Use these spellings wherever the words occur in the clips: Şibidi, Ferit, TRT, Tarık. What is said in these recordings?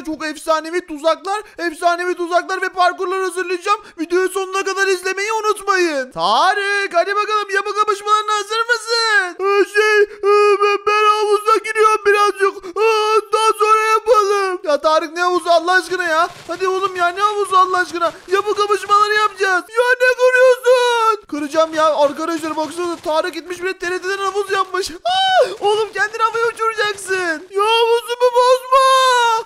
arkadaşlar çok efsanevi tuzaklar ve parkurlar hazırlayacağım. Videoyu sonuna kadar izlemeyi unutmayın. Tarık, hadi bakalım yapı kapışmalarına hazır mısın? Ben havuza giriyorum birazcık. Daha sonra yapalım. Ya Tarık, ne havuzu Allah aşkına ya. Hadi oğlum ya, ne havuzu Allah aşkına. Yapı kapışmaları yapacağız. Ya ne kırıyorsun? Kıracağım ya arkadaşlar, baksana Tarık gitmiş bile TRT'den havuz yapmış. Oğlum kendini havaya uçuracaksın. Ya havuzumu bozma.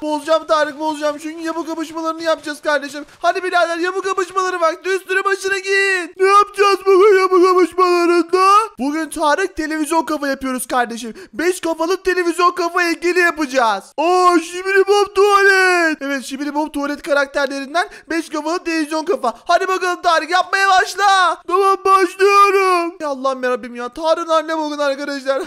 Bozacağım Tarık, bozacağım. Çünkü yapı kapışmalarını yapacağız kardeşim. Hadi birader, yapı kapışmaları vakti, üstüne başına git. Ne yapacağız bugün yapı kapışmalarında? Bugün Tarık televizyon kafa yapıyoruz kardeşim. 5 kafalı televizyon kafa heykeli yapacağız. Şibidi Bob tuvalet. Evet, Şibidi Bob tuvalet karakterlerinden 5 kafalı televizyon kafa. Hadi bakalım Tarık, yapmaya başla. Tamam, başlıyorum. Ya Allah'ım yarabbim ya. Tarık'ın anne bugün arkadaşlar.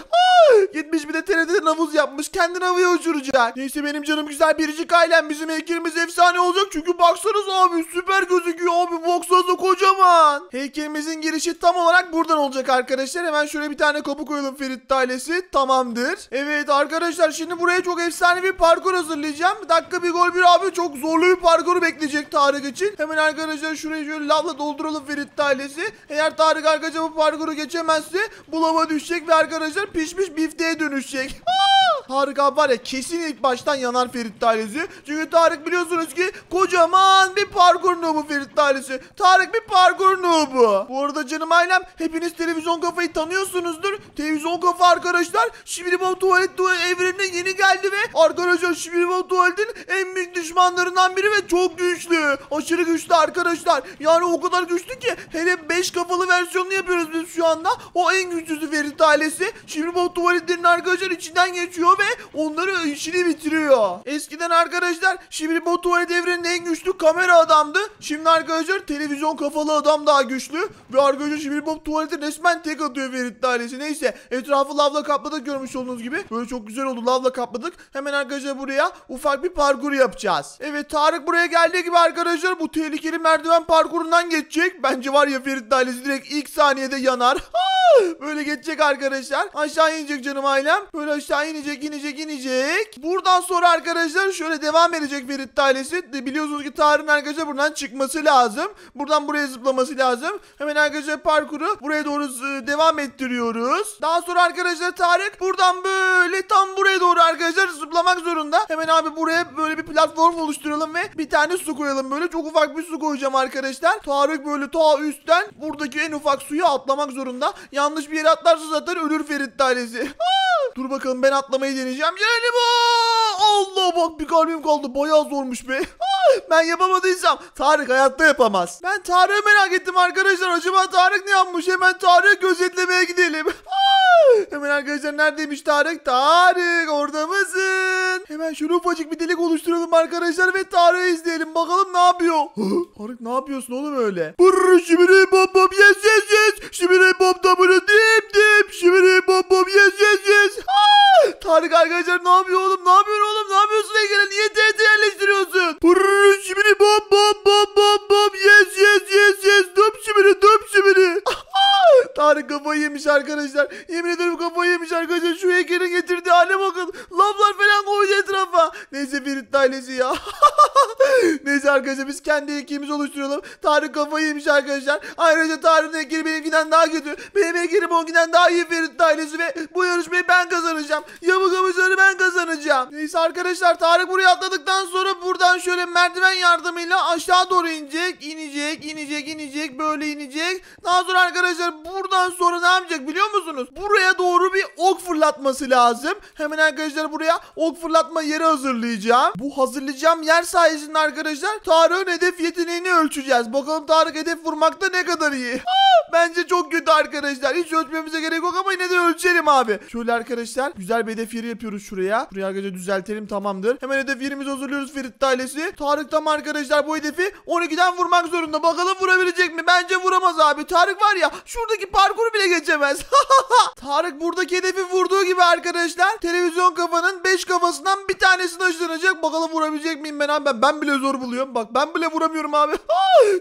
Gitmiş bir de TRT'den havuz yapmış. Kendini havaya uçuracak. Neyse benim canım güzel biricik ailem, bizim heykelimiz efsane olacak. Çünkü baksanız abi, süper gözüküyor abi. Baksanıza kocaman. Heykelimizin girişi tam olarak buradan olacak arkadaşlar. Hemen şöyle bir tane kapı koyalım Ferit ailesi. Tamamdır. Evet arkadaşlar, şimdi buraya çok efsane bir parkur hazırlayacağım. Bir dakika, bir gol bir abi. Çok zorlu bir parkuru bekleyecek Tarık için. Hemen arkadaşlar şurayı şöyle lavla dolduralım Ferit ailesi. Eğer Tarık arkadaşlar bu parkuru geçemezse bu lava düşecek ve arkadaşlar pişmiş bifteye dönüşecek. Tarık abi var ya, kesin ilk baştan yanar Ferit ailesi. Çünkü Tarık biliyorsunuz ki kocaman bir parkur noobu Ferit ailesi. Tarık bir parkur noobu. Bu arada canım ailem, hepiniz televizyon kafayı tanıyorsunuzdur. Televizyon kafa arkadaşlar Şibidi Bob tuvalet evrenine yeni geldi ve arkadaşlar Şibidi Bob tuvaletin en büyük düşmanlarından biri ve çok güçlü. Aşırı güçlü arkadaşlar. Yani o kadar güçlü ki hele 5 kafalı versiyonunu yapıyoruz biz şu anda. O en güçlüsü Ferit ailesi. Şibidi Bob tuvaletlerin arkadaşlar içinden geçiyor ve onları işini bitiriyor. Eskiden arkadaşlar Şibidi Bob tuvalet evrenin en güçlü kamera adamdı. Şimdi arkadaşlar televizyon kafalı adam daha güçlü. Ve arkadaşlar Şibidi Bob tuvaleti resmen tek atıyor Ferit ailesi. Neyse, etrafı lavla kapladık, görmüş olduğunuz gibi. Böyle çok güzel oldu, lavla kapladık. Hemen arkadaşlar buraya ufak bir parkur yapacağız. Evet, Tarık buraya geldiği gibi arkadaşlar bu tehlikeli merdiven parkurundan geçecek. Bence var ya Ferit ailesi direkt ilk saniyede yanar. Böyle geçecek arkadaşlar. Aşağı inecek canım ailem. Böyle aşağı inecek. Buradan sonra arkadaşlar şöyle devam edecek Ferit ailesi. Biliyorsunuz ki Tarık'ın arkadaşlar buradan çıkması lazım. Buradan buraya zıplaması lazım. Hemen arkadaşlar parkuru buraya doğru devam ettiriyoruz. Daha sonra arkadaşlar Tarık buradan böyle tam buraya doğru arkadaşlar zıplamak zorunda. Hemen abi buraya böyle bir platform oluşturalım ve bir tane su koyalım. Böyle çok ufak bir su koyacağım arkadaşlar. Tarık böyle ta üstten buradaki en ufak suya atlamak zorunda. Yanlış bir yere atlarsa zaten ölür Ferit ailesi. Dur bakalım, ben atlamayı deneyeceğim. Yani bu. Allah, bak bir kalbim kaldı. Bayağı zormuş be. Ben yapamadıysam Tarık hayatta yapamaz. Ben Tarık'ı merak ettim arkadaşlar. Acaba Tarık ne yapmış? Hemen Tarık'ı gözetlemeye gidelim. Hemen arkadaşlar neredeymiş Tarık? Tarık orada mısın? Hemen şöyle ufacık bir delik oluşturalım arkadaşlar ve Tarık'ı izleyelim. Bakalım ne yapıyor? Tarık ne yapıyorsun oğlum öyle? Şibidi Bob Bob yes yes yes. Şibidi Bob W dip dip. Şibidi Bob Bob yes yes yes. Tarık arkadaşlar ne yapıyor oğlum? Ne yapıyorsun oğlum? Ne yapıyorsun Ege'le? Niye TRT yerleştiriyorsun? Şibidi Bob Bob Bob Bob Bob yes yes yes yes. Döp şibidi döp şibidi. Tarık kafayı yemiş arkadaşlar. Yemin ederim kafayı yemiş arkadaşlar. Şu heykelin getirdiği hale bakın. Lavlar falan koydu etrafa. Neyse Ferit ailesi ya. Neyse arkadaşlar biz kendi heykelimizi oluşturalım. Tarık kafayı yemiş arkadaşlar. Ayrıca Tarık'ın heykeli benimkinden daha kötü. Benim heykelim onkinden daha iyi Ferit ailesi ve bu yarışmayı ben kazanacağım. Yapı kapışmaları ben kazanacağım. Neyse arkadaşlar, Tarık buraya atladıktan sonra buradan şöyle merdiven yardımıyla aşağı doğru inecek. Böyle inecek. Daha sonra arkadaşlar buradan sonra ne yapacak biliyor musunuz? Buraya doğru bir ok fırlatması lazım. Hemen arkadaşlar buraya ok fırlatma yeri hazırlayacağım. Bu hazırlayacağım yer sayesinde arkadaşlar Tarık'ın hedef yeteneğini ölçeceğiz. Bakalım Tarık hedef vurmakta ne kadar iyi. Bence çok kötü arkadaşlar. Hiç ölçmemize gerek yok ama yine de ölçelim abi. Şöyle arkadaşlar güzel bir hedef yeri yapıyoruz şuraya. Buraya arkadaşlar düzeltelim, tamamdır. Hemen hedef yerimizi hazırlıyoruz Ferit ailesi. Tarık tam arkadaşlar bu hedefi 12'den vurmak zorunda. Bakalım vurabilecek mi? Bence vuramaz abi. Tarık var ya şuradaki parkuru bile geçemez. Tarık buradaki hedefi vurduğu gibi arkadaşlar televizyon kafanın 5 kafasından bir tanesini aşınacak. Bakalım vurabilecek miyim ben abi? Ben bile zor buluyorum. Bak vuramam. Ben bile vuramıyorum abi.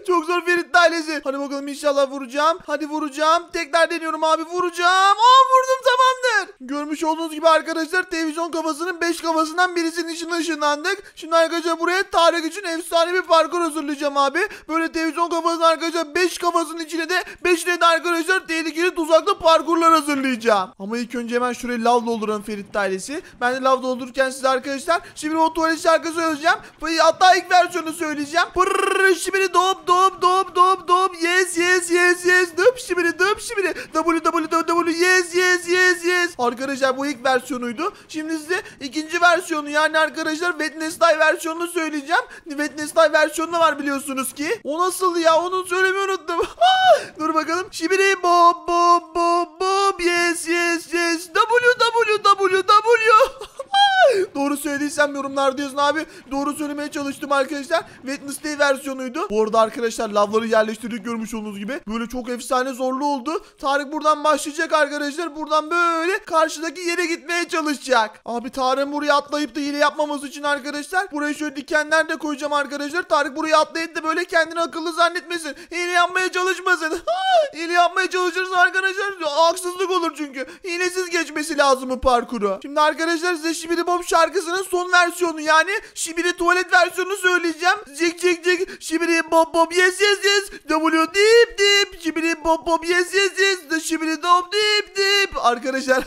Çok zor Ferit ailesi. Hadi bakalım inşallah vuracağım. Hadi vuracağım. Tekrar deniyorum abi. Vuracağım. Aa vurdum, tamamdır. Görmüş olduğunuz gibi arkadaşlar televizyon kafasının 5 kafasından birisinin içine ışınlandık. Şimdi arkadaşlar buraya Tarık için efsane bir parkur hazırlayacağım abi. Böyle televizyon kafasının arkadaşlar 5 kafasının içine de 5'ine de arkadaşlar tehlikeli tuzaklı parkurlar hazırlayacağım. Ama ilk önce hemen şurayı lav dolduralım Ferit ailesi. Ben de lav doldururken size arkadaşlar şimdi o tuvalet şarkısı söyleyeceğim. Hatta ilk versiyonu söyleyeceğim. Pırrrr şibidi dop dop dop dop dop. Yes yes yes yes. Dop şibidi dop şibidi. W yes yes yes yes. Arkadaşlar bu ilk versiyonuydu. Şimdi size ikinci versiyonu yani arkadaşlar Wednesday versiyonunu söyleyeceğim. Wednesday versiyonu da var biliyorsunuz ki. O nasıl ya, onu söylemeyi unuttum. Dur bakalım. Şibidi bop bop bop bop. Yes yes yes. W. Doğru söylediysem yorumlarda yazın abi. Doğru söylemeye çalıştım arkadaşlar. Wednesday versiyonuydu. Bu arada arkadaşlar lavları yerleştirdik görmüş olduğunuz gibi. Böyle çok efsane zorlu oldu. Tarık buradan başlayacak arkadaşlar. Buradan böyle karşıdaki yere gitmeye çalışacak. Abi Tarık buraya atlayıp da hile yapmaması için arkadaşlar buraya şöyle dikenler de koyacağım arkadaşlar. Tarık buraya atlayıp da böyle kendini akıllı zannetmesin. Hile yapmaya çalışmasın. Hile yapmaya çalışırsa arkadaşlar haksızlık olur çünkü. Hilesiz geçmesi lazım bu parkuru. Şimdi arkadaşlar size şimdi bu şarkısının son versiyonu yani şibidi tuvalet versiyonunu söyleyeceğim. Cik cik cik şibidi bop bop yes yes yes. W dip dip şibidi bop bop yes yes yes. Şibidi dop dip dip. Arkadaşlar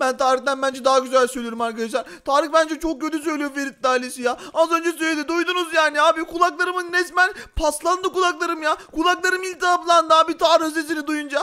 ben Tarık'tan bence daha güzel söylüyorum arkadaşlar. Tarık bence çok kötü söylüyor Ferit ailesi ya. Az önce söyledi, duydunuz yani abi. Kulaklarımın resmen paslandı kulaklarım ya. Kulaklarım iltihaplandı abi Tarık sesini duyunca.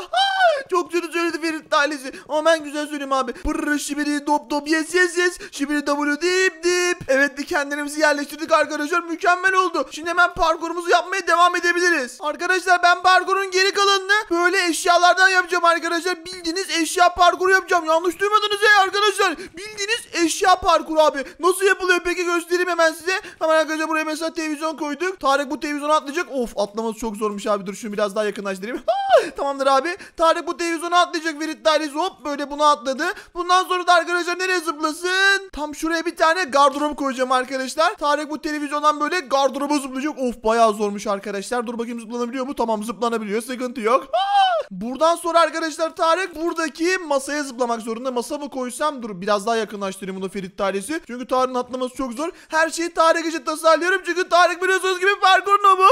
Çok kötü söyledi Ferit ailesi. Ama ben güzel söyleyeyim abi. Pırr şibidi dop dop yes yes yes. Şibidi W dip dip. Evet dikenlerimizi yerleştirdik arkadaşlar. Mükemmel oldu. Şimdi hemen parkurumuzu yapmaya devam edebiliriz. Arkadaşlar ben parkurun geri kalanını böyle eşyalardan yapacağım arkadaşlar. Bildiğiniz eşya parkuru yapacağım. Yanlış duymadınız ya arkadaşlar. Bildiğiniz eşya parkuru abi. Nasıl yapılıyor peki göstereyim hemen size. Hemen arkadaşlar buraya mesela televizyon koyduk. Tarık bu televizyonu atlayacak. Of atlaması çok zormuş abi. Dur şunu biraz daha yakınlaştırayım. Tamamdır abi. Tarık bu televizyonu atlayacak. Ferit ailesi hop böyle bunu atladı. Bundan sonra da arkadaşlar nereye zıplasın? Tam şuraya bir tane gardırop koyacağım arkadaşlar. Tarık bu televizyondan böyle gardıroba zıplayacak. Of bayağı zormuş arkadaşlar. Dur bakayım zıplanabiliyor mu? Tamam zıplanabiliyor. Sıkıntı yok. Buradan sonra arkadaşlar Tarık buradaki masaya zıplamak zorunda. Masa mı koysam? Dur biraz daha yakınlaştırayım bunu Ferit ailesi. Çünkü Tarık'ın atlaması çok zor. Her şeyi Tarık için tasarlıyorum. Çünkü Tarık biliyorsunuz gibi parkurlu mu?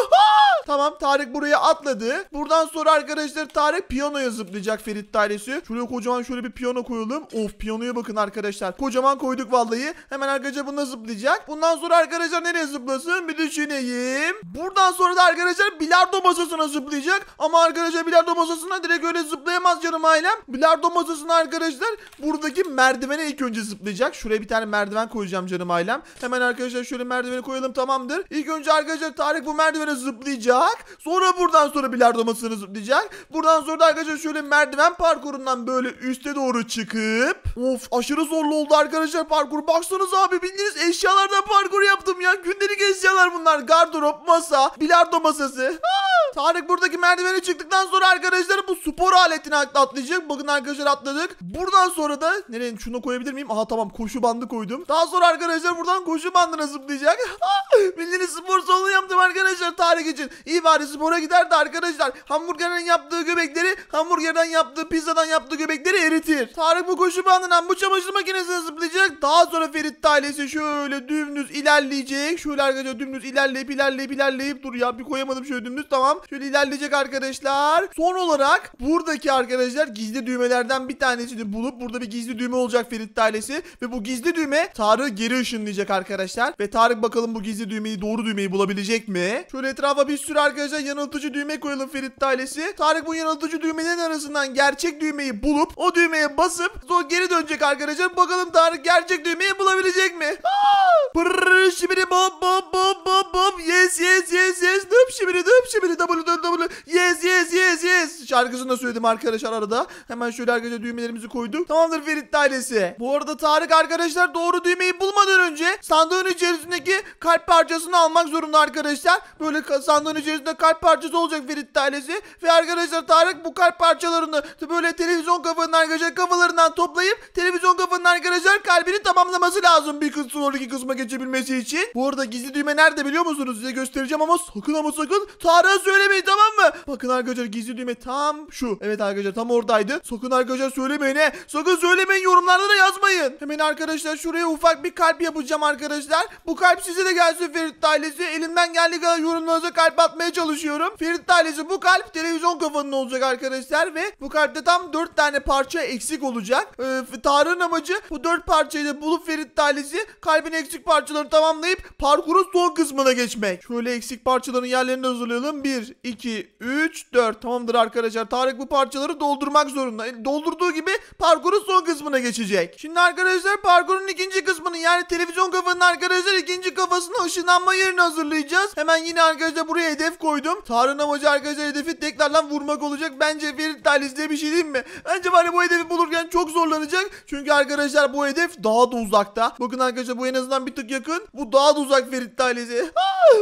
Tamam Tarık buraya atladı. Buradan sonra arkadaşlar Tarık piyanoya zıplayacak Ferit ailesi. Şuraya kocaman şöyle bir piyano koyalım. Of piyanoya bakın arkadaşlar. Kocaman koyduk vallahi. Hemen arkadaşlar bunda zıplayacak. Bundan sonra arkadaşlar nereye zıplasın? Bir düşüneyim. Buradan sonra da arkadaşlar bilardo masasına zıplayacak. Ama arkadaşlar bilardo masasına direkt öyle zıplayamaz canım ailem. Bilardo masasına arkadaşlar buradaki merdivene ilk önce zıplayacak. Şuraya bir tane merdiven koyacağım canım ailem. Hemen arkadaşlar şöyle merdiveni koyalım, tamamdır. İlk önce arkadaşlar Tarık bu merdivene zıplayacak. Sonra buradan sonra bilardo masasına zıplayacak. Buradan sonra da arkadaşlar şöyle merdiven parkurundan böyle üste doğru çıkıp. Of aşırı zorlu oldu arkadaşlar parkur. Baksanıza abi bildiğiniz eşyalardan parkur yaptım ya. Gündelik eşyalar bunlar. Gardırop, masa, bilardo masası. Tarık buradaki merdivene çıktıktan sonra arkadaşlar bu spor aletini atlayacak. Bakın arkadaşlar atladık. Buradan sonra da nereye şunu koyabilir miyim? Aha tamam koşu bandı koydum. Daha sonra arkadaşlar buradan koşu bandına zıplayacak. Bildiğiniz spor salonu yaptım arkadaşlar Tarık için. İyi bari spora giderdi arkadaşlar. Hamburgerden yaptığı göbekleri, hamburgerden yaptığı pizzadan yaptığı göbekleri eritir. Tarık bu koşu bandından bu çamaşır makinesine zıplayacak. Daha sonra Ferit ailesi şöyle dümdüz ilerleyecek. Şöyle arkadaşlar dümdüz ilerleyip dur ya bir koyamadım şöyle dümdüz, tamam. Şöyle ilerleyecek arkadaşlar. Son olarak buradaki arkadaşlar gizli düğmelerden bir tanesini bulup burada bir gizli düğme olacak Ferit ailesi ve bu gizli düğme Tarık'ı geri ışınlayacak arkadaşlar. Ve Tarık bakalım bu gizli düğmeyi, doğru düğmeyi bulabilecek mi? Şöyle etrafa bir sürü arkadaşlar yanıltıcı düğme koyalım Ferit ailesi. Tarık bu yanıltıcı düğmelerin arasından gerçek düğmeyi bulup o düğmeye basıp sonra geri dönecek arkadaşlar. Bakalım Tarık gerçek düğmeyi bulabilecek mi? Pırrrr şibidi bop bop bop bop bop. Yes yes yes yes. Dıp şibidi dıp şibidi. Yes yes yes yes. şarkısını da söyledim arkadaşlar arada. Hemen şöyle arkadaşlar düğmelerimizi koyduk. Tamamdır Ferit ailesi. Bu arada Tarık arkadaşlar doğru düğmeyi bulmadan önce sandığın içerisindeki kalp parçasını almak zorunda arkadaşlar. Böyle sandığın içerisinde kalp parçası olacak Ferit ailesi. Ve arkadaşlar Tarık bu kalp parçalarını böyle televizyon kafanın arkadaşlar kafalarından toplayıp televizyon kafanın arkadaşlar kalbini tamamlaması lazım. Bir kısmı sonra iki kısma geçebilmesi için. Bu arada gizli düğme nerede biliyor musunuz? Size göstereceğim ama sakın Tarık'a söylemeyin, tamam mı? Bakın arkadaşlar gizli düğme tam şu. Evet arkadaşlar tam oradaydı. Sakın arkadaşlar söylemeyin he. Sakın söylemeyin, yorumlarda da yazmayın. Hemen arkadaşlar şuraya ufak bir kalp yapacağım arkadaşlar. Bu kalp size de gelsin Ferit ailesi. Elimden geldiği kadar yorumlarınıza kalp atmaya çalışıyorum. Ferit ailesi bu kalp televizyon kafanın olacak arkadaşlar. Ve bu kalpte tam 4 tane parça eksik olacak. Tarık'ın amacı bu 4 parçayı da bulup Ferit ailesi kalbin eksik parçalarını tamamlayıp parkurun son kısmına geçmek. Şöyle eksik parçaların yerlerini hazırlayalım. 1, 2, 3, 4. Tamamdır arkadaşlar. Tarık bu parçaları doldurmak zorunda. Doldurduğu gibi parkurun son kısmına geçecek. Şimdi arkadaşlar parkurun ikinci kısmını yani televizyon kafanın arkadaşlar ikinci kafasına ışınlanma yerini hazırlayacağız. Hemen yine arkadaşlar buraya hedef koydum. Tarık'ın amacı arkadaşlar hedefi tekrardan vurmak olacak. Bence Ferit ailesine bir şey diyeyim mi? Bence bari bu hedefi bulurken çok zorlanacak. Çünkü arkadaşlar bu hedef daha da uzakta. Bakın arkadaşlar bu en azından bir tık yakın. Bu daha da uzak Ferit ailesi.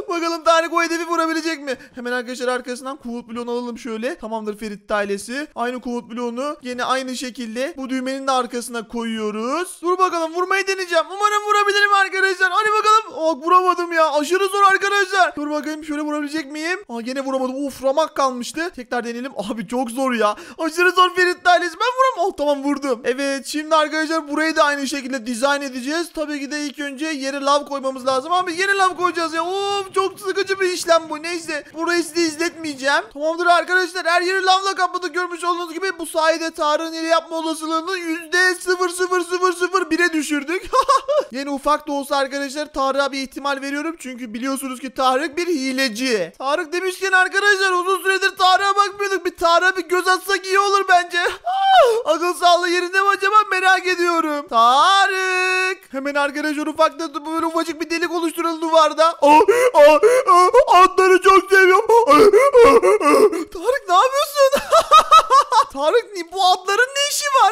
Bakalım Tarık o hedefi vurabilecek mi? Hemen arkadaşlar arkasından kuvvet bloğunu alalım şöyle. Tamamdır Ferit ailesi. Aynı kuvvet bloğunu yine aynı şekilde bu düğmenin de arkasına koyuyoruz. Dur bakalım vurmayı deneyeceğim. Umarım vurabilirim arkadaşlar. Hadi bakalım. Oh, vuramadım ya. Aşırı zor arkadaşlar. Dur bakayım şöyle vurabilecek miyim? Aa, gene vuramadım. Of, ramak kalmıştı. Tekrar deneyelim. Abi çok zor ya. Aşırı zor Ferit ailesi. Ben vuramam. Oh, tamam vurdum. Evet şimdi arkadaşlar burayı da aynı şekilde dizayn edeceğiz. Tabii ki de ilk önce yere lav koymamız lazım. Abi yere lav koyacağız ya. Of, çok sıkıcı bir işlem bu. Neyse. Burayı size izletmeyeceğim. Tamamdır arkadaşlar. Her yeri lavla kapladık. Görmüş olduğunuz gibi bu sayede Tarık'ın yeri yapma olasılığını %0,0001'e düşürdük. Yeni ufak da olsa arkadaşlar Tarık'a bir ihtimal veriyorum. Çünkü biliyorsunuz ki Tarık bir hileci. Tarık demişken arkadaşlar uzun süredir Tarık'a bakmıyorduk. Bir Tarık'a bir göz atsak iyi olur bence. Akıl sağlığı yerinde mi acaba, merak ediyorum. Tarık. Hemen arkadaşlar ufak da böyle ufacık bir delik oluşturalım duvarda. Atları çok seviyorum. Tarık ne yapıyorsun? Tarık ne? Bu atların ne işi var?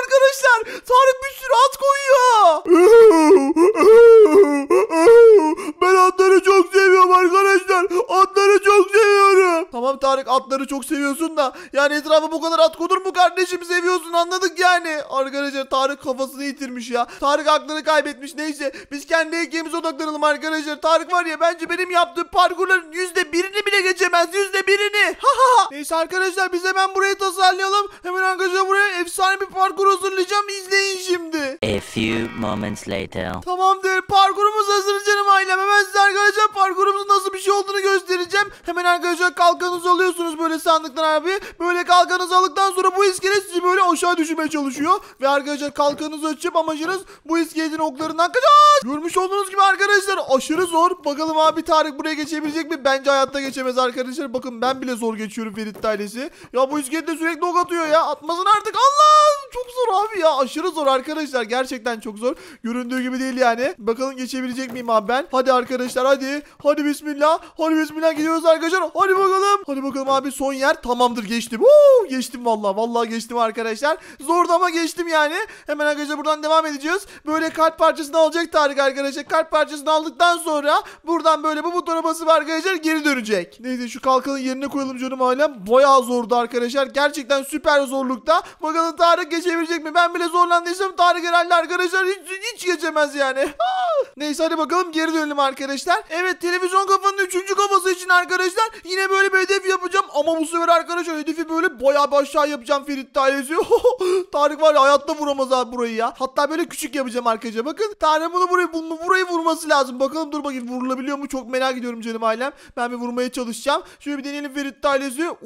Arkadaşlar Tarık bir sürü at koyuyor. Ben atları çok seviyorum arkadaşlar. Atları çok seviyorum. Tamam Tarık, atları çok seviyorsun da yani etrafa bu kadar at konur mu kardeşim, seviyorsun anladık yani. Arkadaşlar Tarık kafasını yitirmiş ya. Tarık aklını kaybetmiş. Neyse biz kendi ekmeğimize odaklanalım arkadaşlar. Tarık var ya, bence benim yaptığım parkurların %1'ini bile geçemez. %1'ini. Neyse arkadaşlar biz hemen burayı tasarlayalım. Hemen arkadaşlar buraya efsane bir parkur hazırlayacağım. İzleyin şimdi. A few moments later. Tamamdır. Parkurumuz hazır canım ailem. Hemen size arkadaşlar parkurumuzun nasıl bir şey olduğunu göstereceğim. Hemen arkadaşlar kalkanınızı alıyorsunuz böyle sandıktan abi. Böyle kalkanınızı aldıktan sonra bu iskelet sizi böyle aşağı düşürmeye çalışıyor. Ve arkadaşlar kalkanınızı açıp amacınız bu iskeletin oklarından kaçar. Görmüş olduğunuz gibi arkadaşlar aşırı zor. Bakalım abi Tarık buraya geçebilecek mi? Bence hayatta geçemez arkadaşlar. Bakın ben bile zor geçiyorum Ferit ailesi. Ya bu iskelet de sürekli ok atıyor ya. Atmasın artık. Allah! Çok zor abi ya. Aşırı zor arkadaşlar. Gerçekten çok zor. Göründüğü gibi değil yani. Bakalım geçebilecek miyim abi ben? Hadi arkadaşlar hadi. Hadi bismillah. Hadi bismillah gidiyoruz arkadaşlar. Hadi bakalım. Hadi bakalım abi son yer. Tamamdır geçtim. Oo, geçtim vallahi. Vallahi geçtim arkadaşlar. Zordu ama geçtim yani. Hemen arkadaşlar buradan devam edeceğiz. Böyle kalp parçasını alacak Tarık arkadaşlar. Kalp parçasını aldıktan sonra buradan böyle bu butona basıp arkadaşlar geri dönecek. Neyse şu kalkanın yerine koyalım canım ailem. Bayağı zordu arkadaşlar. Gerçekten süper zorlukta. Bakalım Tarık geçebilecek mi? Ben bile zorlandıysam Tarık herhalde arkadaşlar hiç geçemez yani. Neyse hadi bakalım geri dönelim arkadaşlar. Evet televizyon kafanın 3. kafası için arkadaşlar yine böyle bir hedef yapacağım. Ama bu sefer arkadaşlar hedefi böyle bayağı bir aşağı yapacağım Ferit Tarık'ı. Tarık var ya hayatta vuramaz abi burayı ya. Hatta böyle küçük yapacağım arkadaşlar. Bakın Tarık bunu burayı vurması lazım. Bakalım dur bakayım vurulabiliyor mu? Çok merak ediyorum canım ailem. Ben bir vurmaya çalışacağım. Şöyle bir deneyelim Ferit Tarık'ı.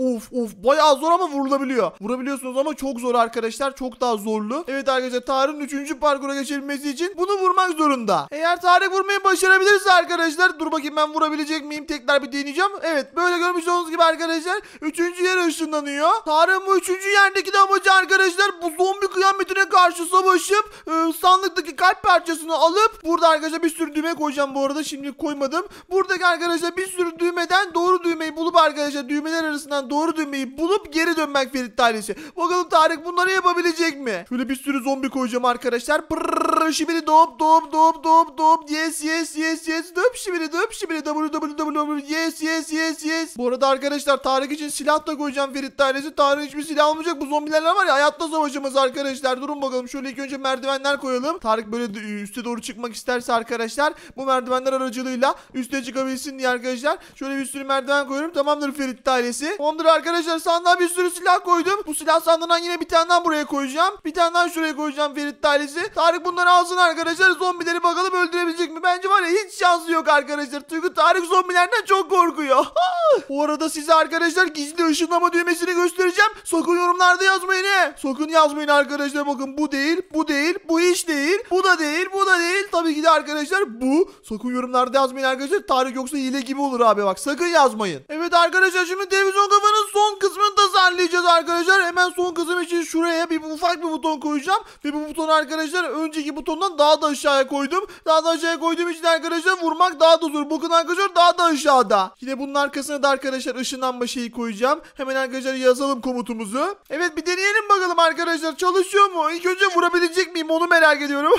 Of bayağı zor ama vurulabiliyor. Vurabiliyorsunuz ama çok zor arkadaşlar. Çok daha zorlu. Evet arkadaşlar Tarık'ın 3. parkura geçebilmesi için bunu vurmak zorunda. Eğer Tarık vurmayı başarabilirse arkadaşlar dur bakayım ben vurabilecek miyim? Tekrar bir deneyeceğim. Evet böyle görmüş olduğunuz gibi arkadaşlar 3. yer ışınlanıyor. Tarık'ın bu 3. yerdeki de amacı arkadaşlar bu zombi kıyametine karşı savaşıp sandıktaki kalp parçasını alıp burada arkadaşlar bir sürü düğme koyacağım, bu arada şimdi koymadım. Buradaki arkadaşlar bir sürü düğmeden doğru düğmeyi bulup arkadaşlar düğmeler arasından doğru düğmeyi bulup geri dönmek Ferit ailesi. Bakalım Tarık bunları yapabilecek mi? Şöyle bir sürü zombi koyacağım arkadaşlar. Prrrr, şibidi dop dop dop dop dop. Yes yes yes yes. Dop şibidi dop şibidi www. Yes yes yes yes. Bu arada arkadaşlar Tarık için silah da koyacağım Ferit ailesi. Tarık hiçbir silah almayacak. Bu zombilerle var ya hayatta savaşımız arkadaşlar. Durun bakalım, şöyle ilk önce merdivenler koyalım. Tarık böyle üste doğru çıkmak isterse arkadaşlar bu merdivenler aracılığıyla üste çıkabilsin diye arkadaşlar. Şöyle bir sürü merdiven koyuyorum. Tamamdır Ferit ailesi. Tamamdır arkadaşlar, sandığa bir sürü silah koydum. Bu silah sandığından yine bir tane daha buraya koyacağım. Bir tane daha şuraya koyacağım Ferit ailesi. Tarık bunları alsın arkadaşlar. Zombileri bakalım öldürebilecek mi? Bence var ya hiç şansı yok arkadaşlar. Çünkü Tarık zombilerden çok korkuyor. Bu arada size arkadaşlar gizli ışınlama düğmesini göstereceğim. Sakın yorumlarda yazmayın he. Sakın yazmayın arkadaşlar. Bakın bu değil, bu değil, bu hiç değil, bu da değil, bu da değil. Tabii ki de arkadaşlar bu. Sakın yorumlarda yazmayın arkadaşlar. Tarık yoksa hile gibi olur abi bak. Sakın yazmayın. Evet arkadaşlar şimdi televizyon kafanın son kısmını tasarlayacağız arkadaşlar. Hemen son kısım için şuraya bir ufak bir buton koyacağım. Ve bu butonu arkadaşlar önceki butondan daha da aşağıya koydum. Daha da aşağıya koyduğum için arkadaşlar vurmak daha da zor. Bakın arkadaşlar daha da aşağıda. Yine bunun arkasına da arkadaşlar ışınlanma şeyi koyacağım. Hemen arkadaşlar yazalım komutumuzu. Evet bir deneyelim bakalım arkadaşlar. Çalışıyor mu? İlk önce vurabilecek miyim onu merak ediyorum.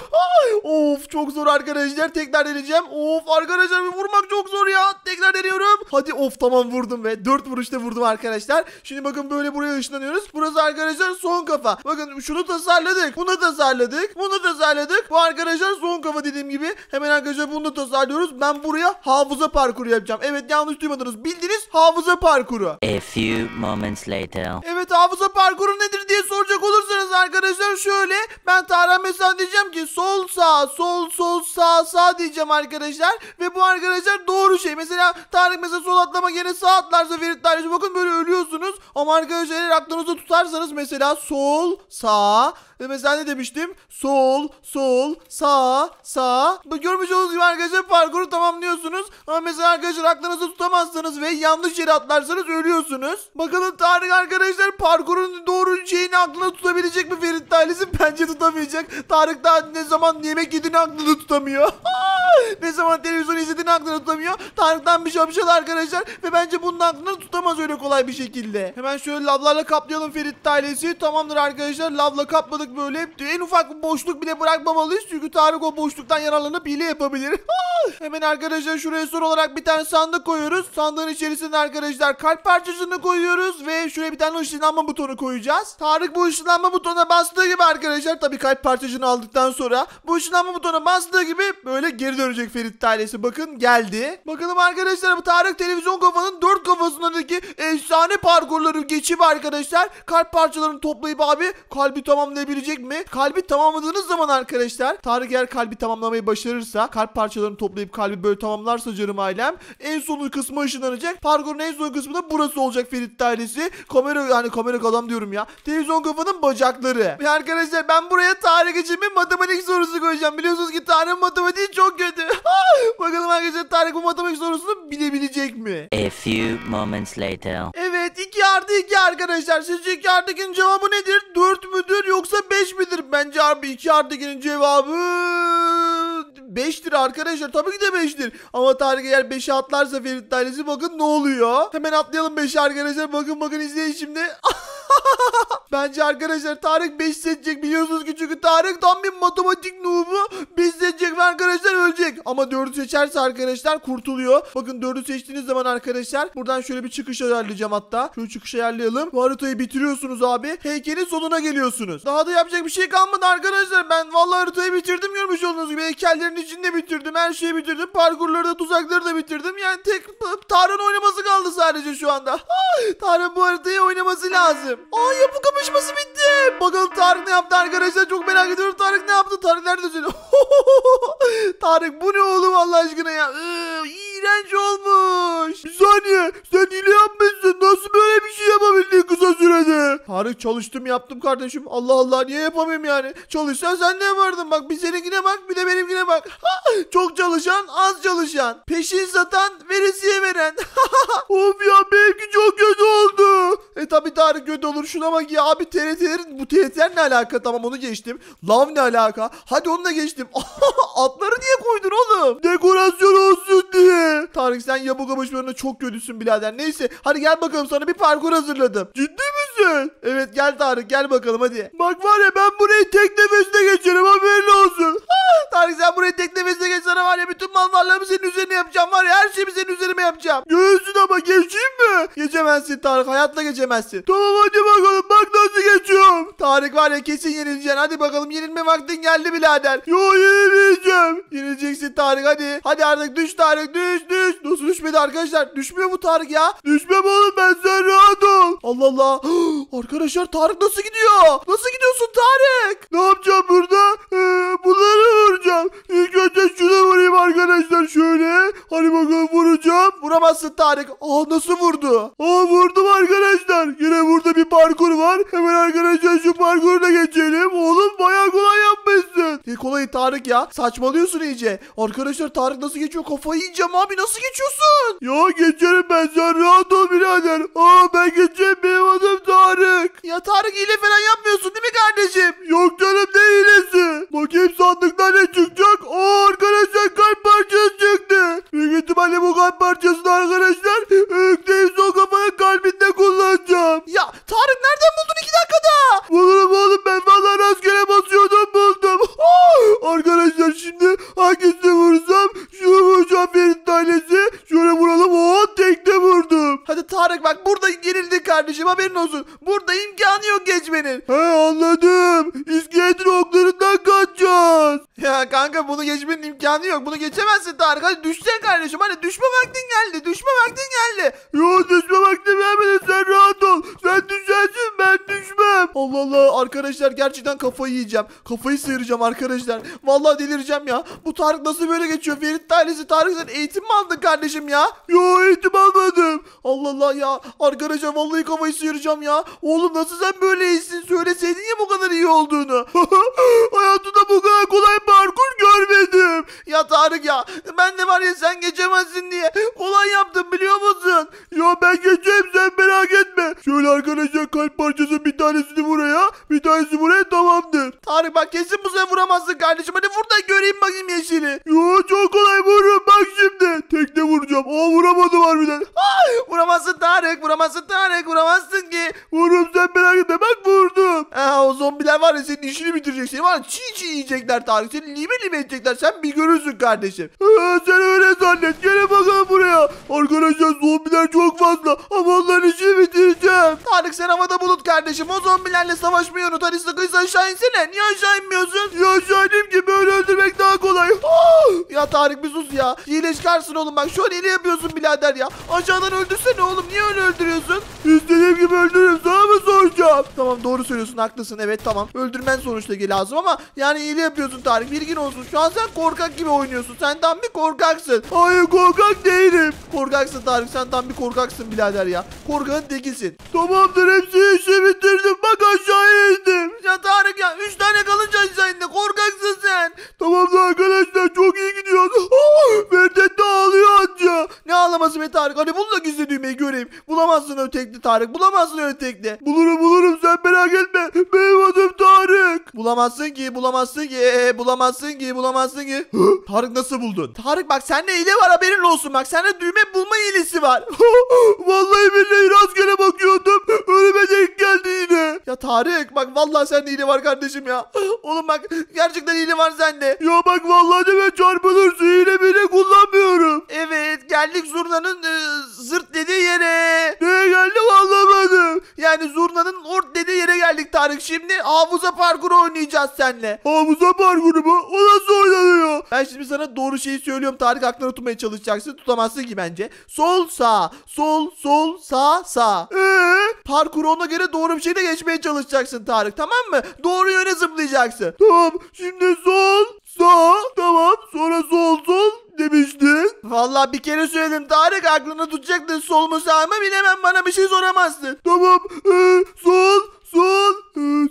Of çok zor arkadaşlar. Tekrar deneyeceğim. Of arkadaşlar bir vurmak çok zor ya. Tekrar deniyorum. Hadi of tamam vurdum ve 4 vuruşta vurdum arkadaşlar. Şimdi bakın böyle buraya ışınlanıyoruz. Burası arkadaşlar son kafa. Bakın şunu tasarladık. Bunu tasarladık. Bunu tasarladık. Bu arkadaşlar son kafa dediğim gibi. Hemen arkadaşlar bunu da tasarlıyoruz. Ben buraya hafıza parkuru yapacağım. Evet yanlış duymadınız. Bildiğiniz hafıza parkuru. A few moments later. Evet hafıza parkuru nedir diye soracak olursanız arkadaşlar şöyle. Ben Tarık mesela diyeceğim ki sol sağ sol sol sağ sağ diyeceğim arkadaşlar. Ve bu arkadaşlar doğru şey. Mesela Tarık mesela sol atlama gene sağ atlarsa Ferit ailesi bakın böyle ölüyorsunuz. Ama arkadaşlar eğer aklınızda tutarsanız mesela sol sağ ve mesela ne demiştim? Sol, sol, sağ, sağ. Görmüş olduğunuz gibi arkadaşlar parkuru tamamlıyorsunuz. Ama mesela arkadaşlar aklınızı tutamazsanız ve yanlış yere atlarsanız ölüyorsunuz. Bakalım Tarık arkadaşlar parkurun doğru şeyini aklına tutabilecek mi Ferit ailesi? Bence tutamayacak. Tarık daha ne zaman yemek yediğini aklına tutamıyor. Ne zaman televizyon izlediğini aklına tutamıyor. Tarık'tan bir şapşal arkadaşlar. Ve bence bunun aklını tutamaz öyle kolay bir şekilde. Hemen şöyle lavlarla kaplayalım Ferit ailesi. Tamamdır arkadaşlar. Lavla kapladık böyle. En ufak bir boşluk bile bırakmamalıyız. Çünkü Tarık o boşluktan yararlanıp hile yapabilir. Hemen arkadaşlar şuraya son olarak bir tane sandık koyuyoruz. Sandığın içerisinde arkadaşlar kalp parçasını koyuyoruz. Ve şuraya bir tane ışınlanma butonu koyacağız. Tarık bu ışınlanma butonuna bastığı gibi arkadaşlar. Tabii kalp parçasını aldıktan sonra. Bu ışınlanma butonuna bastığı gibi böyle geri dönecek Ferit ailesi. Bakın geldi. Bakalım arkadaşlar bu Tarık televizyon kafanın 4 kafasındaki efsane parkurları geçip arkadaşlar kalp parçalarını toplayıp abi kalbi tamamlayabilecek mi? Kalbi tamamladığınız zaman arkadaşlar Tarık eğer kalbi tamamlamayı başarırsa kalp parçalarını toplayıp kalbi böyle tamamlarsa canım ailem en son kısmı ışınlanacak. Parkurun en son kısmı da burası olacak Ferit ailesi. Kamera yani kamera adam diyorum ya. Televizyon kafanın bacakları. Ve arkadaşlar ben buraya Tarık için bir matematik sorusu koyacağım. Biliyorsunuz ki Tarık matematiği çok kötü. Bakalım arkadaşlar Tarık bu matematik sorusunu bilebilecek mi? A few moments later. Evet 2+2 arkadaşlar. Sizce 2+2'nin cevabı nedir? 4 müdür yoksa 5 midir? Bence abi 2+2'nin cevabı 5'tir arkadaşlar. Tabii ki de 5'tir. Ama Tarık eğer 5'e atlarsa Ferit ailesi bakın ne oluyor? Hemen atlayalım 5'e arkadaşlar. Bakın bakın izleyin şimdi. Bence arkadaşlar Tarık 5 seçecek biliyorsunuz ki çünkü Tarık tam bir matematik noobu. 5 seçecek ve arkadaşlar ölecek. Ama 4'ü seçerse arkadaşlar kurtuluyor. Bakın 4'ü seçtiğiniz zaman arkadaşlar buradan şöyle bir çıkış ayarlayacağım hatta. Şöyle çıkış ayarlayalım. Bu haritayı bitiriyorsunuz abi. Heykelin sonuna geliyorsunuz. Daha da yapacak bir şey kalmadı arkadaşlar. Ben vallahi haritayı bitirdim görmüş olduğunuz gibi. Heykellerin içinde bitirdim. Her şeyi bitirdim. Parkurları da tuzakları da bitirdim. Yani tek Tarık'ın oynaması kaldı sadece şu anda. Tarık bu haritayı oynaması lazım. Aa yapı kapışması bitti. Bakalım Tarık ne yaptı arkadaşlar? Çok merak ediyorum. Tarık ne yaptı? Tarık nerede söylüyor? Tarık bu ne oğlum Allah aşkına ya? İğrenç olmuş. Bir saniye. Sen hile yapmışsın. Nasıl böyle bir şey yapabildin kısa sürede? Tarık çalıştım yaptım kardeşim. Allah Allah niye yapamayayım yani? Çalışsan sen ne yapardın? Bak bir seninkine bak bir de benimkine bak. Çok çalışan az çalışan. Peşin satan veresiye veren. Of ya benimki çok kötü oldu. Abi Tarık göt olur şuna bak ya. Abi TRT'lerin bu TRT'ler ne alaka? Tamam onu geçtim. Lav ne alaka? Hadi onu da geçtim. Atları niye koydun oğlum? Dekorasyon olsun diye. Tarık sen yabuka başlarında çok kötüsün birader. Neyse hadi gel bakalım sana bir parkur hazırladım. Ciddi misin? Evet gel Tarık gel bakalım hadi. Bak var ya ben burayı tek nefeste geçerim haberin olsun. Tarık sen burayı tek nefeste geç sana var ya bütün mal varlığımı senin üzerine yapacağım var ya her şeyi senin üzerime yapacağım. Göğsün ama geçeyim mi? Geçemezsin Tarık hayatla geçemezsin. Tamam hadi bakalım bak nasıl geçiyorum. Tarık var ya kesin yenileceksin hadi bakalım yenilme vaktin geldi birader. Yo yenilmeyeceğim. Yenileceksin Tarık hadi. Hadi artık düş Tarık düş. Nasıl düşmedi arkadaşlar? Düşmüyor bu Tarık ya. Düşmem oğlum ben sen rahat ol. Allah Allah. Arkadaşlar Tarık nasıl gidiyor? Nasıl gidiyorsun Tarık? Ne yapacağım burada? Bunları vuracağım. İlk önce şuna vurayım arkadaşlar şöyle. Hadi bakalım vuracağım. Vuramazsın Tarık. Aa nasıl vurdu? Aa vurdum arkadaşlar. Yine burada bir parkur var. Hemen arkadaşlar şu parkuru da geçelim. Oğlum bayağı kolay yapmışsın. Ne kolayı Tarık ya? Saçmalıyorsun iyice. Arkadaşlar Tarık nasıl geçiyor? Kafayı yiyeceğim abi nasıl geçiyorsun? Ya geçerim ben sen rahat ol birader. Aa ben geçeyim benim adım Tarık. Ya Tarık hile falan yapmıyorsun değil mi kardeşim? Yok canım ne hilesi? Bakayım sandıktan ne çıkacak? Aa arkadaşlar kalp parçası çıktı. Büyük ihtimalle bu kalp parçasını arkadaşlar yükleyip son kafanın kalbinde kullanacağım. Ya Tarık nereden buldun 2 dakikada? Bulurum oğlum ben valla rastgele basıyordum buldum. Aa, arkadaşlar şimdi hangisini vursam şunu vuracağım Ferit tanesi. Şöyle vuralım o tekte vurdum. Hadi Tarık bak burada yenildi kardeşim haberin olsun. Burada imkanı yok geçmenin. He anladım. İskeletin oklarından kaçacağız. Ya kanka bunu geçmenin imkanı yok. Bunu geçemezsin Tarık. Hadi düşsen kardeşim. Hadi düşme vaktin geldi. Düşme vaktin geldi. Yo düşme vaktin gelmedi. Sen rahat ol. Sen düşersin ben düşmem. Allah Allah arkadaşlar gerçekten kafayı yiyeceğim. Kafayı sıyıracağım arkadaşlar. Vallahi delireceğim ya. Bu Tarık nasıl böyle geçiyor? Ferit ailesi Tarık sen eğitim mi aldın kardeşim ya? Yo eğitim almadım. Allah Allah ya. Arkadaşlar vallahi kafayı sıyıracağım ya. Oğlum nasıl sen böyle iyisin? Söyleseydin ya bu kadar iyi olduğunu. Hayatımda bu kadar kolay parkur görmedim. Ya Tarık ya ben de var ya sen geçemezsin diye kolay yaptım biliyor musun? Ya ben geçeyim sen merak etme. Şöyle arkadaşlar kalp parçası bir tanesini buraya bir tanesini buraya tamamdır. Tarık bak kesin bu sefer vuramazsın kardeşim. Hadi vur da göreyim bakayım yeşili. Yo çok kolay vururum bak şimdi. Tekne vuracağım. Aa vuramadım harbiden. Ay, vuramazsın Tarık vuramazsın Tarık vuramazsın ki. Vururum sen merak etme bak vurdum. Aa, o zombiler var ya senin işini bitirecek. Seni var ya çiğ çiğ yiyecekler Tarık. Seni lime lime edecekler. Sen bir görürsün kardeşim. Sen öyle zannet. Gelin bakalım buraya. Arkadaşlar zombiler çok fazla. Ama onların işini bitireceğim. Tarık sen havada bulut kardeşim. O zombilerle savaşmayı unut. Hadi sıkıysa aşağı insene. Niye aşağı inmiyorsun? Ya aşağı ineyim ki böyle öldürmek daha kolay. Ya Tarık bir sus ya. İyileşkarsın oğlum bak. Şu an hile yapıyorsun birader ya. Aşağıdan öldürsene oğlum. Niye öyle öldürüyorsun? İstediğim gibi öldürürüm. Sana mı soracağım? Tamam doğru söylüyorsun. Haklısın. Evet tamam. Öldürmen sonuçta lazım ama yani hile yapıyorsun Tarık. Bir gün olsun. Şu an sen korkak gibi oynuyorsun. Sen tam bir korkaksın. Hayır korkak değilim. Korkaksın Tarık. Sen tam bir korkaksın birader ya. Korkağın tekisin. Tamamdır hepsini işi bitirdim. Bak aşağıya indim. Ya Tarık ya 3 tane kalınca aşağı indim. Korkaksın sen. Tamamdır arkadaşlar. Çok iyi gidiyorsun. Verdet de ağlıyor anca. Ne ağlaması be Tarık? Hani bununla gizli düğmeyi göreyim. Bulamazsın ötekli Tarık. Bulamazsın ötekli. Bulurum sen merak etme. Benim adım Tarık. Bulamazsın ki. Tarık nasıl buldun? Tarık bak sende hile var haberin olsun bak. Sende düğme bulma hilesi var. Vallahi billahi rastgele bakıyordum. Ölüme denk geldi yine. Ya Tarık bak vallahi sende hile var kardeşim ya. Oğlum bak gerçekten hile var sende. Ya bak vallahi deme çarpılırsın. Hile bile kullanmıyorum. Evet geldik zurnanın zırt dediği yere. Neye geldim anlamadım. Yani zurnanın ort dediği yere geldik Tarık. Şimdi havuza parkuru oynayacağız seninle. Havuza parkuru mu? O nasıl oynanıyor? Ben şimdi sana doğru şeyi söylüyorum Tarık. Aklına tutmaya çalışacaksın. Tutamazsın ki bence. Sol sağ. Sol sağ sağ. Parkuru ona göre doğru bir şeyle geçmeye çalışacaksın Tarık. Tamam mı? Doğru yöne zıplayacaksın. Tamam. Şimdi sol sağ. Tamam. Sonra sol. Demiştin. Vallahi bir kere söyledim Tarık aklını tutacaktın sol mu sağ mı bilemem bana bir şey soramazsın. Tamam sol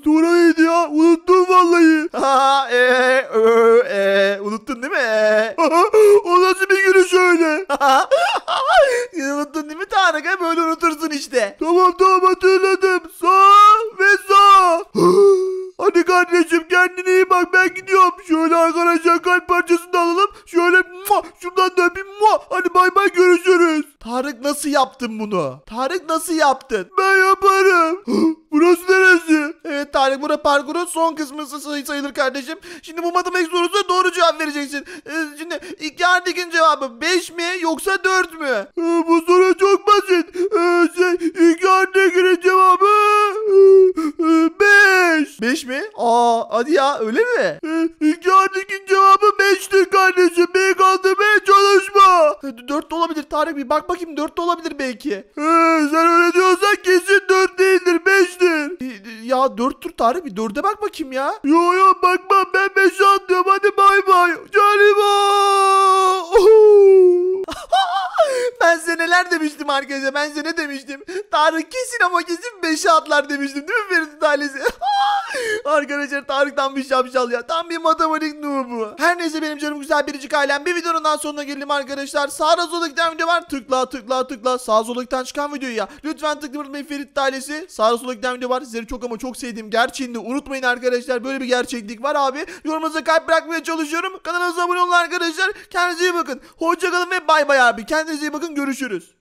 sonra neydi ya unuttum vallahi. Unuttun değil mi? O nasıl bir gülüş öyle? Unuttun değil mi Tarık? Böyle unutursun işte. Tamam hatırladım. yaptın bunu? Tarık nasıl yaptın? Ben yaparım. Burası neresi? Evet Tarık, burası parkurun son kısmı sayılır kardeşim. Şimdi bu matematik sorusuna doğru cevap vereceksin. Şimdi 2 artı 2'nin cevabı 5 mi yoksa 4 mü? Bu soru çok basit. 2 artı 2'nin cevabı 5. 5 mi? Aa hadi ya, öyle mi? 2 artı 2'nin cevabı 5'tir kardeşim. Beni kandırmaya çalışma. 4 de olabilir Tarık, bir bak bakayım, 4 de olabilir belki. Sen öyle diyorsan kesin 4 değildir, 5'tir. Ya 4'tür Tarık, bir 4'e bak bakayım ya. Yo yo bakmam, ben 5'e atlıyorum, hadi bay bay. Canım. Ben size neler demiştim arkadaşlar, ben size ne demiştim? Tarık kesin ama kesin 5'e atlar demiştim değil mi Ferit'in ailesi? Arkadaşlar Tarık tam bir şapşal ya, tam bir matematik nubu. Her neyse benim canım güzel biricik ailem, bir videonun daha sonuna gelelim arkadaşlar. Sağda solda giden video var, tıkla tıkla tıkla. Sağ solda çıkan videoyu ya lütfen tıklamayın Ferit ailesi. Sağda solda giden video var, sizleri çok ama çok sevdiğim gerçeğini de unutmayın arkadaşlar. Böyle bir gerçeklik var abi. Yorumunuza kalp bırakmaya çalışıyorum. Kanalımıza abone olun arkadaşlar. Kendinize iyi bakın. Hoşçakalın ve bay bay abi. Kendinize iyi bakın, görüşürüz.